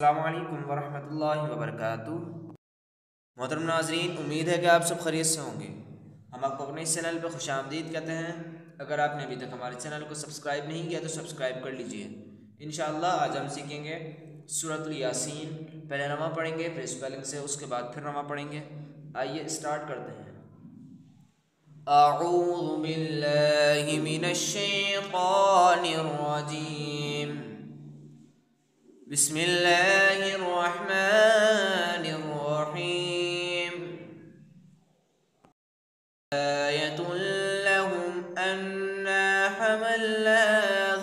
अस्सलामु अलैकुम वरहमतुल्लाहि वबरकातुह। मोहतरम नाज़रीन, उम्मीद है कि आप सब खैरियत से होंगे। हम आपको अपने इस चैनल पर खुश आमदीद कहते हैं। अगर आपने अभी तक हमारे चैनल को सब्सक्राइब नहीं किया तो सब्सक्राइब कर लीजिए। इंशाअल्लाह आज हम सीखेंगे सूरह यासीन। पहले नमा पढ़ेंगे, फिर स्पेलिंग से, उसके बाद फिर नमा पढ़ेंगे। आइए स्टार्ट करते हैं। अऊज़ु बिल्लाहि मिनश शैतानिर रजीम। بسم الله الرحمن الرحيم। آية لهم أنا حملنا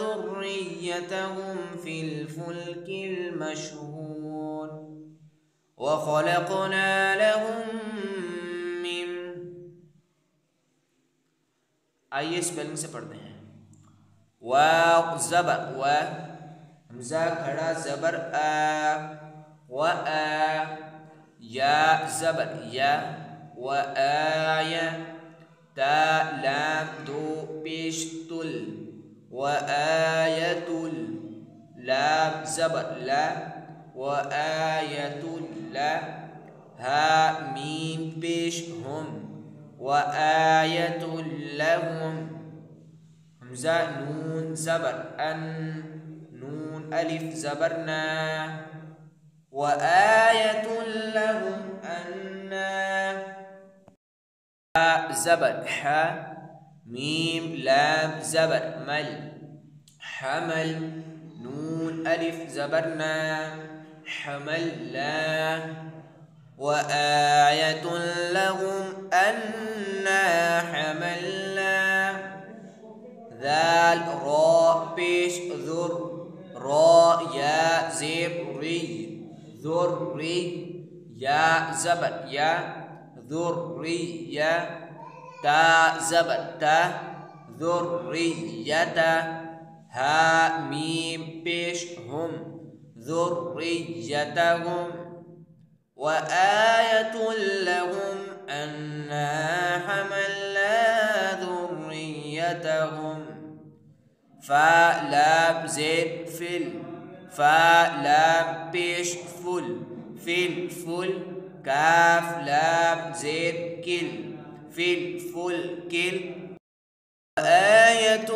ذريتهم في الفلك المشحون وخلقنا لهم من آية स्पेलिंग से पढ़ते हैं। वा ज़बर वा हमजा खड़ा ज़बर आ व या ज़बर या व आया ता लाम दो पेश तुल व आयतुल लाम ज़बर ला व आयतुल ला हा मीम पेश हम व आयतुल लहुम हमजा नून ज़बर अन نون ألف زبرنا وآية لهم أنا زبر ح ميم لام زبر مل حمل نون ألف زبرنا حمل لا وآية لهم أنا حملنا ذال را بيش ذر را يا زبري ذري يا زبر يا ذري يا تا زبر تا ذرية ها ميم بيش هم ذريتهم وآية لهم أنا حملنا ذريتهم فلام زيب فل فلام بيش فل فل فل كاف لام زيب كل فل فل كل آية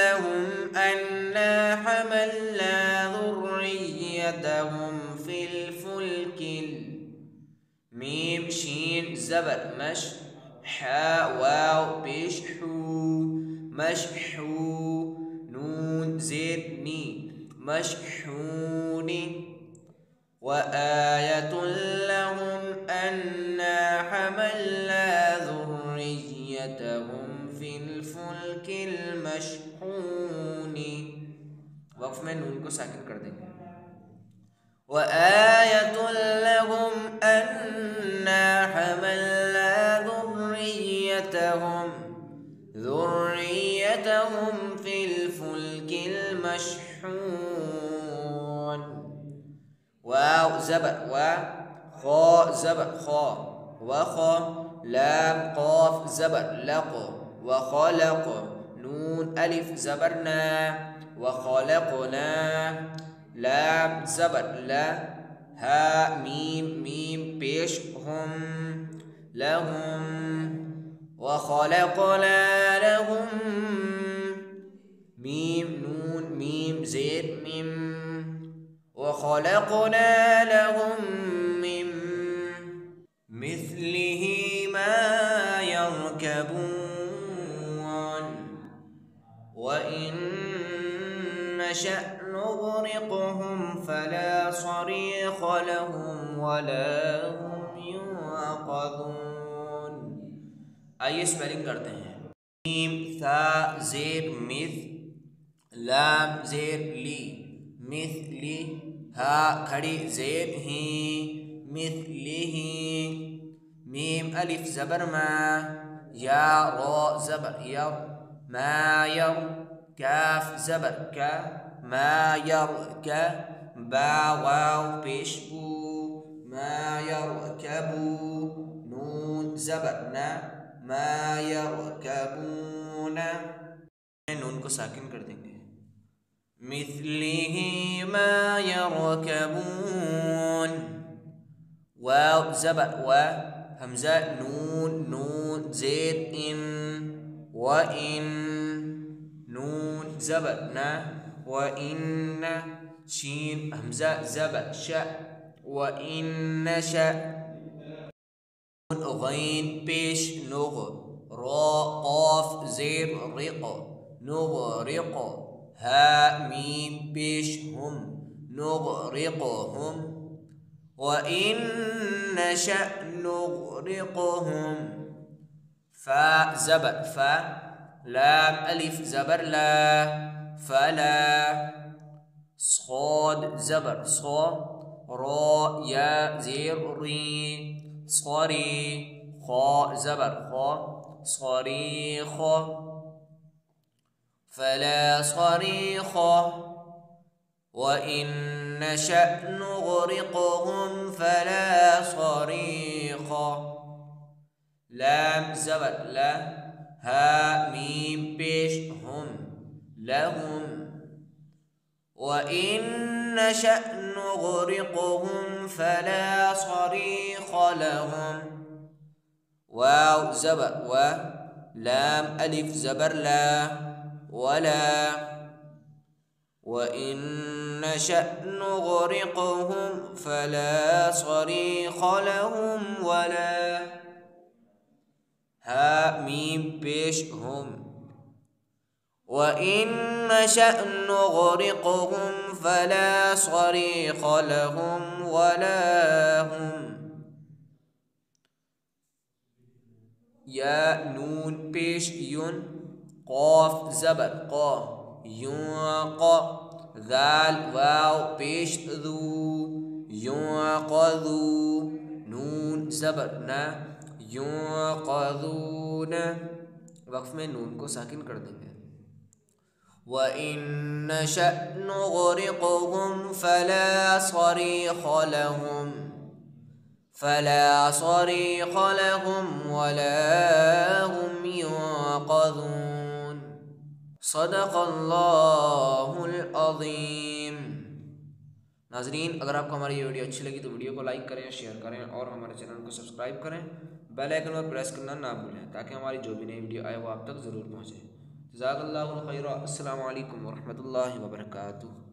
لهم أنا حملنا ذريتهم في الفلك ميم شين زبر مش حا واو بيش حو مش حو نون زيد ني مشحوني وآية لهم أنا حملنا ذريتهم في الفلك المشحون وقف में नून को साकिन कर देंगे। وآية لهم أنا حملنا ذريتهم في الفلك المشحون واو زبر وا خا زبر خا وخا لام قاف زبر لق وخلق نون ألف زبرنا وخلقنا لام زبر لا ها ميم ميم بيش هم لهم وخلقنا لهم ميم نون ميم زير ميم وخلقنا لهم من مثله ما يركبون وإن نشأ نغرقهم فلا صريخ لهم ولا هم ينقذون। आइए स्पेलिंग करते हैं। मीम था जेब मिथ लाम जेब ली मिथ ली हा खड़ी जेब ही मिथ ली ही मीम अलिफ जबर मा या रो जबर या मा या काफ जबर का मा या का बा वाव पेश बू मा या का बू नून जबर ना ما يركبون نون को साकिन कर देंगे। مثله ما يركبون واو زبق وهمزة نون نون زيد إن وإن نون زبق نا وإن شين همزة زبق شاء وإن شاء غين بيش نغ را قاف زير رق نغرق ها ميم بيش هم نغرقهم وإن نشأ نغرقهم فا زبر فا لام ألف زبر لا فلا صاد زبر صا را يا زير ري صاري خا زبر خا صريخ فلا صريخ وإن نشأ نغرقهم فلا صريخ لام زبر لا ها ميم بيش هم لهم وإن نشأ نغرقهم فلا صريخ لهم واو زبر و لام ألف زبر لا ولا وإن نشأ نغرقهم فلا صريخ لهم ولا ها ميم بيش هم وإن نشأ نغرقهم فلا صريخ لهم ولا هم يا نون بيش ين قاف زبر قا ينق ذال واو بيش ذو ينقذو نون زبر نا ينقذون وقف میں نون کو ساکن کر دیں گے وَإِن نَشَأْ نُغْرِقْهُمْ فَلَا صَرِيخَ لَهُمْ فلا صريخ لهم ولا هم ينقذون صدق الله العظيم. ناظرین اگر آپ کو ہماری یہ ویڈیو اچھی لگی تو ویڈیو کو لائک کریں شیئر کریں اور ہمارے چینل کو سبسکرائب کریں بیل آئیکن پر پریس کرنا نہ بھولیں تاکہ ہماری جو بھی نئی ویڈیو آئے وہ آپ تک ضرور پہنچے. جزاک اللہ خیرہ. السلام علیکم ورحمۃ اللہ وبرکاتہ.